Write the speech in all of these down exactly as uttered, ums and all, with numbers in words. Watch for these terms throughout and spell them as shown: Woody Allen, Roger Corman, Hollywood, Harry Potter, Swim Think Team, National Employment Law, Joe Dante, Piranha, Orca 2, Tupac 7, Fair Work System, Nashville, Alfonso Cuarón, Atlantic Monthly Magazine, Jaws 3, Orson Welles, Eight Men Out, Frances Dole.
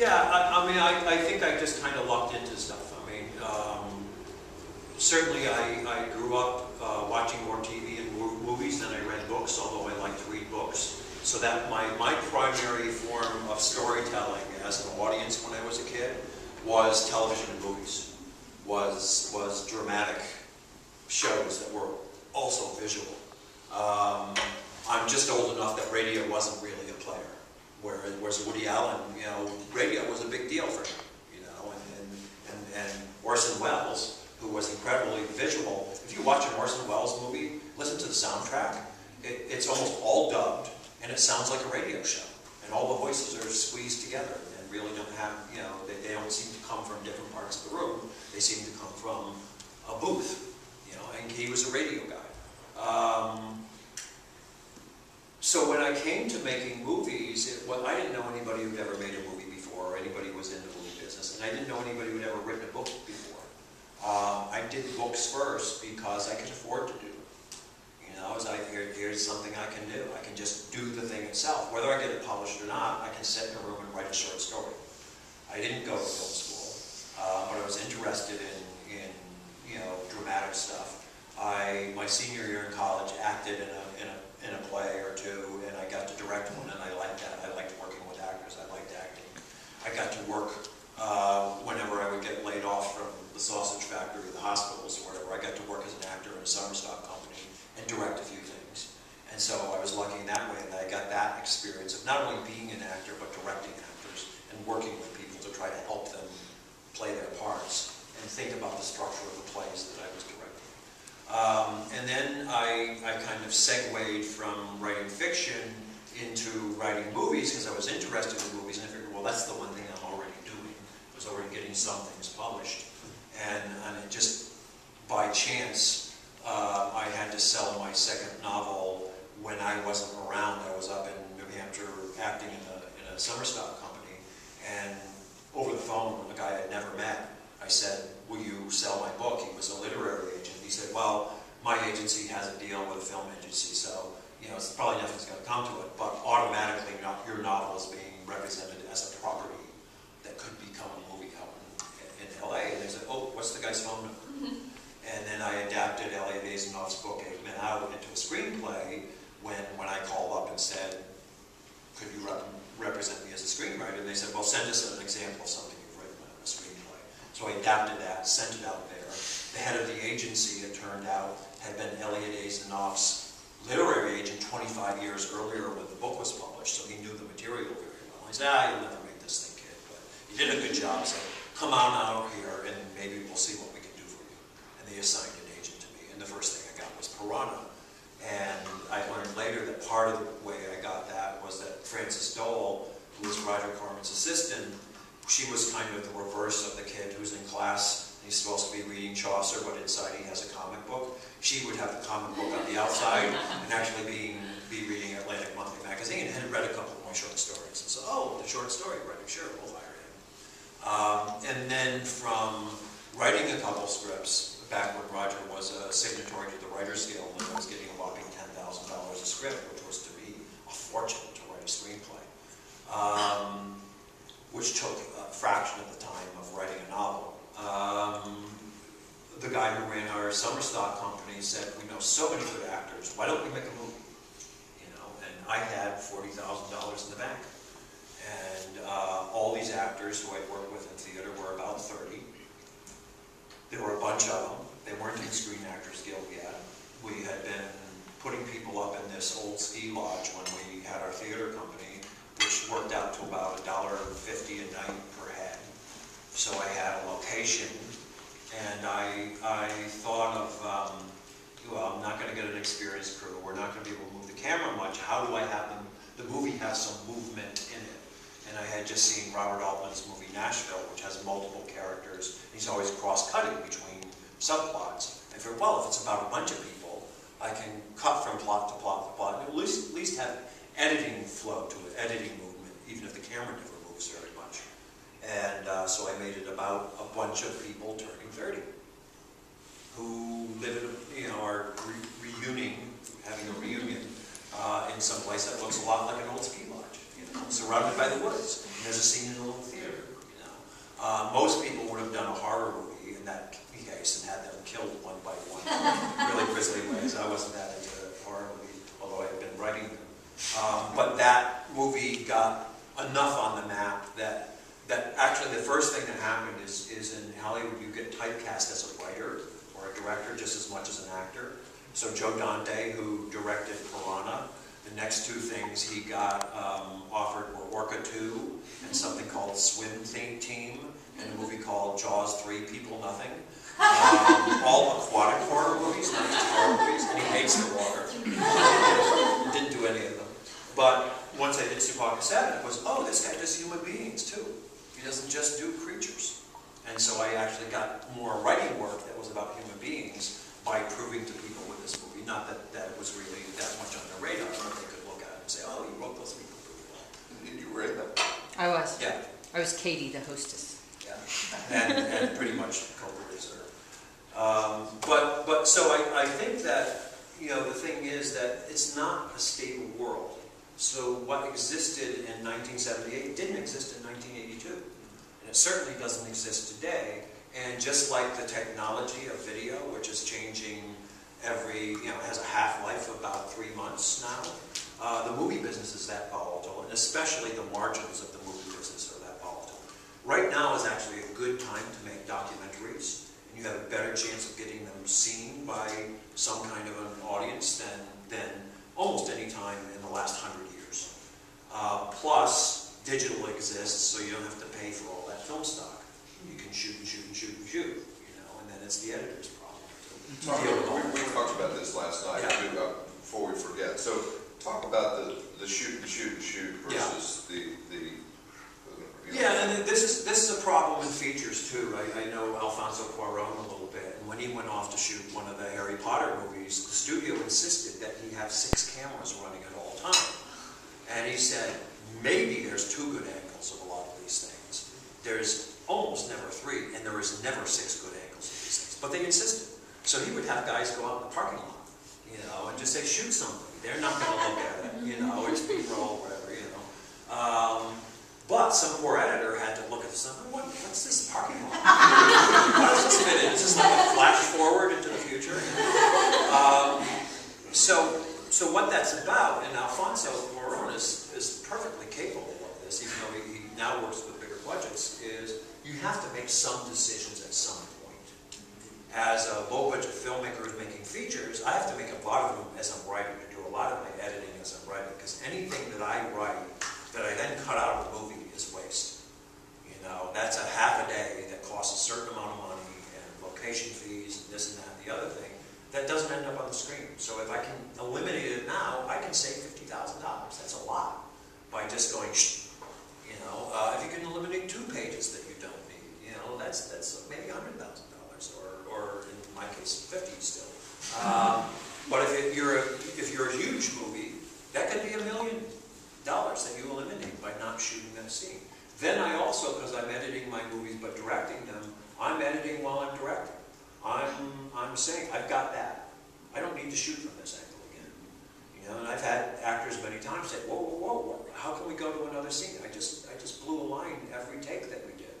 Yeah, I, I mean, I, I think I just kind of lucked into stuff. I mean, um, certainly I, I grew up uh, watching more T V and movies than I read books, although I like to read books. So that my, my primary form of storytelling as an audience when I was a kid was television and movies, was, was dramatic shows that were also visual. Um, I'm just old enough that radio wasn't really a player. Whereas, whereas Woody Allen, you know, radio was a big deal for him, you know, and, and, and Orson Welles, who was incredibly visual. If you watch an Orson Welles movie, listen to the soundtrack, it, it's almost all dubbed, and it sounds like a radio show. And all the voices are squeezed together and really don't have, you know, they, they don't seem to come from different parts of the room. They seem to come from a booth, you know, and he was a radio guy. Um, so when I came to making movies, it, well, I didn't know anybody who'd ever made a movie before, or anybody who was in the movie business, and I didn't know anybody who'd ever written a book before. Uh, I did books first because I could afford to do them. You know, I was like, Here, here's something I can do. I can just do the thing itself. Whether I get it published or not, I can sit in a room and write a short story. I didn't go to film school, uh, but I was interested in, in you know, dramatic stuff. I, my senior year in college, acted in a, in, a, in a play or two, and I got to direct one, and I liked that. I liked working with actors. I liked acting. I got to work uh, whenever I would get laid off from the sausage factory, the hospitals, or whatever. I got to work as an actor in a summer stock company and direct a few things. And so I was lucky in that way, and I got that experience of not only being an actor, but directing actors and working with people to try to help them play their parts and think about the structure of the plays that I was doing. Um, and then I, I kind of segued from writing fiction into writing movies because I was interested in movies, and I figured, well, that's the one thing I'm already doing. I was already getting some things published. And, and it just by chance, uh, I had to sell my second novel when I wasn't around. I was up in New Hampshire acting in a, in a summer stock company. And over the phone with a guy I'd never met, I said, will you sell my book? He was a literary agent. He said, well, my agency has a deal with a film agency, so, you know, it's probably nothing's going to come to it, but automatically not, your novel is being represented as a property that could become a movie out in, in L A And they said, oh, what's the guy's phone number? Mm -hmm. And then I adapted Elie Wiesenoff's book, Eight Men Out, into a screenplay when, when I called up and said, could you rep represent me as a screenwriter? And they said, well, send us an example of something you've written on a screenplay. So I adapted that, sent it out there. The head of the agency, it turned out, had been Elie Wiesenoff's literary agent twenty-five years earlier when the book was published, so he knew the material very well. He said, ah, you'll never make this thing, kid, but you did a good job, so come on out here and maybe we'll see what we can do for you. And they assigned an agent to me, and the first thing I got was Piranha. And I learned later that part of the way I got that was that Frances Dole, who was Roger Corman's assistant, she was kind of the reverse of the kid who's in class. He's supposed to be reading Chaucer, but inside he has a comic book. She would have the comic book on the outside and actually be, be reading Atlantic Monthly Magazine, and had read a couple of my short stories. And so, oh, the short story writing, sure, we'll hire him. Um, and then from writing a couple scripts, back when Roger was a signatory to the Writer's Guild, and I was getting a whopping ten thousand dollars a script, which was to me a fortune to write a screenplay, um, which took a fraction of the time of writing a novel. Um, the guy who ran our summer stock company said, we know so many good actors, why don't we make a movie? You know, and I had forty thousand dollars in the bank. And uh, all these actors who I'd worked with in theater were about thirty. There were a bunch of them. They weren't in the Screen Actors Guild yet. We had been putting people up in this old ski lodge when we had our theater company, which worked out to about a dollar fifty a night per head. So I had a location, and I, I thought of, um, well, I'm not going to get an experienced crew. We're not going to be able to move the camera much. How do I have them? The movie has some movement in it. And I had just seen Robert Altman's movie Nashville, which has multiple characters. He's always cross-cutting between subplots. I figured, well, if it's about a bunch of people, I can cut from plot to plot to plot, and at least, at least have editing flow to it, editing movement, even if the camera never moves very much. And uh, so I made it about a bunch of people turning thirty, who live in, you know, are re reuniting, having a reunion uh, in some place that looks a lot like an old ski lodge, you know, surrounded by the woods. He hasn't seen it in a little theater, you know. Uh, most people would have done a horror movie in that case and had them killed one by one in really grisly ways. I wasn't that into a horror movie, although I had been writing them. Um, but that movie got enough on the map that that actually the first thing that happened is, is in Hollywood you get typecast as a writer or a director just as much as an actor. So Joe Dante, who directed Piranha, the next two things he got um, offered were Orca two and something called Swim Think Team and a movie called Jaws three, People Nothing. Um, all aquatic horror movies, not just horror movies, and he hates the water. Didn't do any of them. But once I did Tupac seven, it was, oh, this guy does human beings too. He doesn't just do creatures. And so I actually got more writing work that was about human beings by proving to people with this movie, not that, that it was really that much on their radar, but they could look at it and say, oh, you wrote those people pretty well. Did you read them? I was. Yeah. I was Katie, the hostess. Yeah. And, and pretty much co-producer. Um, but, but so I, I think that, you know, the thing is that it's not a stable world. So what existed in nineteen seventy-eight didn't exist in nineteen eighty-two. And it certainly doesn't exist today. And just like the technology of video, which is changing every, you know, has a half-life of about three months now, uh, the movie business is that volatile, and especially the margins of the movie business are that volatile. Right now is actually a good time to make documentaries, and you have a better chance of getting them seen by some kind of an audience than, than almost any time in the last hundred years. Uh, plus, digital exists, so you don't have to pay for all that film stock. You can shoot and shoot and shoot and shoot, you know, and then it's the editor's problem. So talk, we, we talked about this last night, yeah. too, uh, before we forget. So talk about the, the shoot and shoot and shoot versus yeah. the... the you know. Yeah, and this is, this is a problem in features, too. I, I know Alfonso Cuarón a little bit, and when he went off to shoot one of the Harry Potter movies, the studio insisted that he have six cameras running at all time. And he said, maybe there's two good angles of a lot of these things. There's almost never three, and there is never six good angles of these things. But they insisted. So he would have guys go out in the parking lot, you know, and just say, shoot something. They're not going to look at it, you know, it's B-roll, whatever, you know. Um, but some poor editor had to look at something. What, what's this parking lot? How does this fit in? Is this like a flash forward into the future? Um, so, so what that's about, and Alfonso Cuarón is, is perfectly capable of this, even though he, he now works with bigger budgets, is you have to make some decisions at some point. As a low-budget filmmaker making features, I have to make a lot of them as I'm writing. I do a lot of my editing as I'm writing, because anything that I write that I then cut out of the movie is waste. You know, that's a half a day that costs a certain amount of money and location fees and this and that and the other thing. That doesn't end up on the screen. So if I can eliminate it now, I can save fifty thousand dollars. That's a lot. By just going, shh, you know, uh, if you can eliminate two pages that you don't need, you know, that's that's maybe one hundred thousand dollars, or, or in my case, fifty still. Um, but if it, you're a, if you're a huge movie, that could be a million dollars that you eliminate by not shooting that scene. Then I also, because I'm editing my movies but directing them, I'm editing while I'm directing. I'm I'm saying I've got that. I don't need to shoot from this angle again. You know, and I've had actors many times say, whoa, whoa, whoa, how can we go to another scene? I just I just blew a line every take that we did.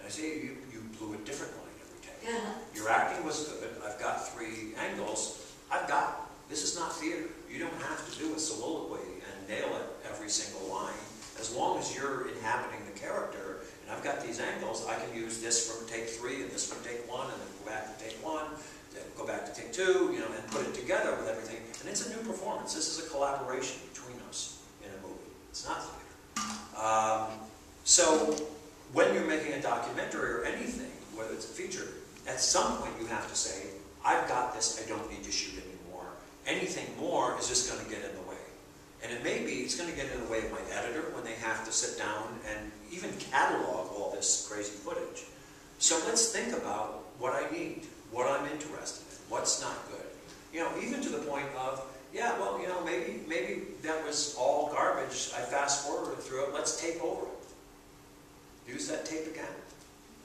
And I say, you, you blew a different line every take. Yeah. Your acting was good. I've got three angles. I've got it. This is not theater. You don't have to do a soliloquy and nail it every single line. As long as you're inhabiting the character, and I've got these angles, I can use this from take three, and this from take one, and then go back to take one, then go back to take two, you know, and put it together with everything. And it's a new performance. This is a collaboration between us in a movie. It's not theater. Um, so when you're making a documentary or anything, whether it's a feature, at some point you have to say, I've got this, I don't need to shoot anymore. Anything more is just going to get in the way. And it may be, it's going to get in the way of my editor when they have to sit down and even catalog all this crazy footage. So let's think about what I need, what I'm interested in, what's not good. You know, even to the point of, yeah, well, you know, maybe, maybe that was all garbage. I fast-forwarded through it. Let's tape over it. Use that tape again.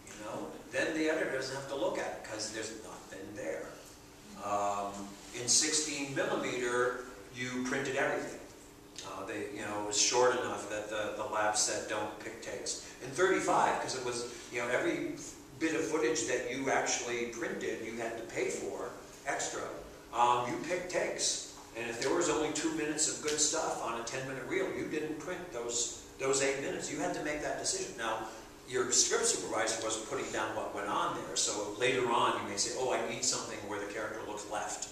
You know, then the editor doesn't have to look at it because there's nothing there. Um, in sixteen millimeter, you printed everything. Uh, they, you know, it was short enough that the, the lab said don't pick takes. In thirty-five, because it was, you know, every bit of footage that you actually printed, you had to pay for extra. Um, you picked takes, and if there was only two minutes of good stuff on a ten-minute reel, you didn't print those those eight minutes. You had to make that decision. Now, your script supervisor was putting down what went on there, so later on you may say, oh, I need something where the character looks left.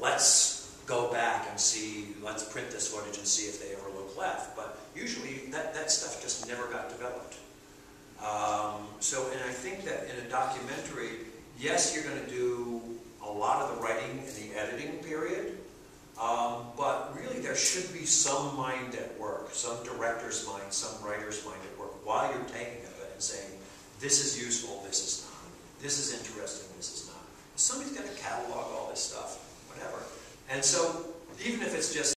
Let's go back and see, let's print this footage and see if they ever look left. But usually that, that stuff just never got developed. Um, so, and I think that in a documentary, yes, you're going to do a lot of the writing in the editing period, um, but really there should be some mind at work, some director's mind, some writer's mind at work while you're taking of it and saying, this is useful, this is not, this is interesting, this is not. Somebody's got to catalog all this stuff, whatever. And so, even if it's just